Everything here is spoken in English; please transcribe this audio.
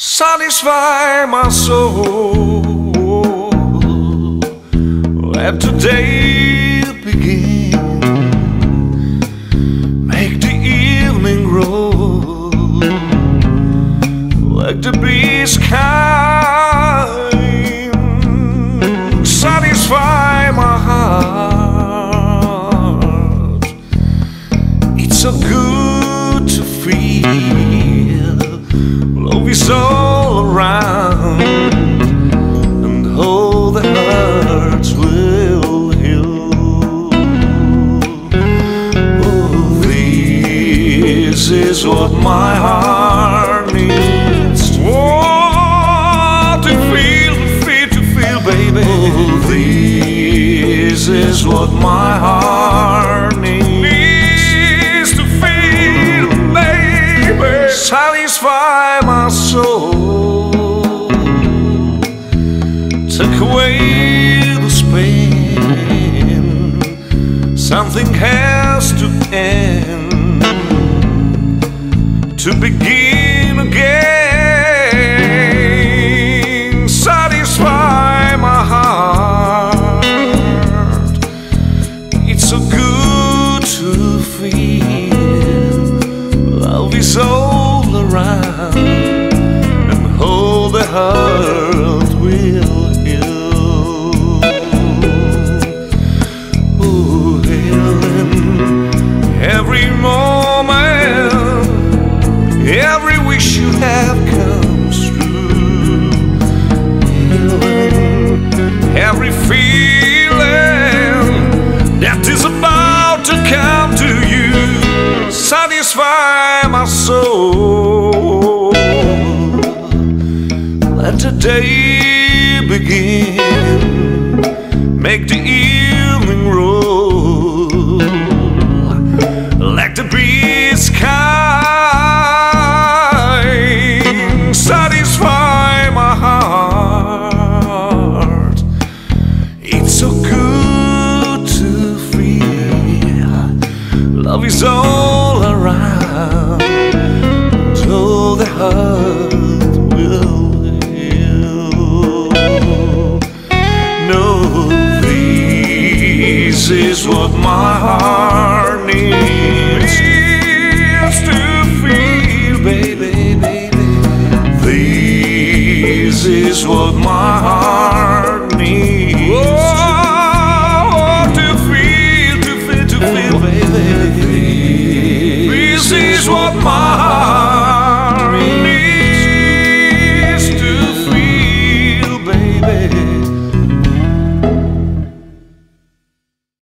Satisfy my soul. Let today begin. Make the evening grow. Let the breeze kind. Satisfy my heart. It's so good to feel love is all around, and all the hurts will heal. Oh, this is what my heart needs. Oh, to feel, baby. Oh, this is what my heart needs to feel, baby. Satisfy my soul. Take away the pain. Something has to end, to begin again. Satisfy my heart. It's so good to feel love is all around, and all the hurt will heal. Oh, healing every moment, every wish you have comes true. Healing every feeling that is about to come to you. Satisfy my soul. Let today begin. Make the evening roll. Let the breeze kind. Satisfy my heart. It's so good to feel love is all around, till the heart is what my heart needs to feel, baby, baby. This is what my heart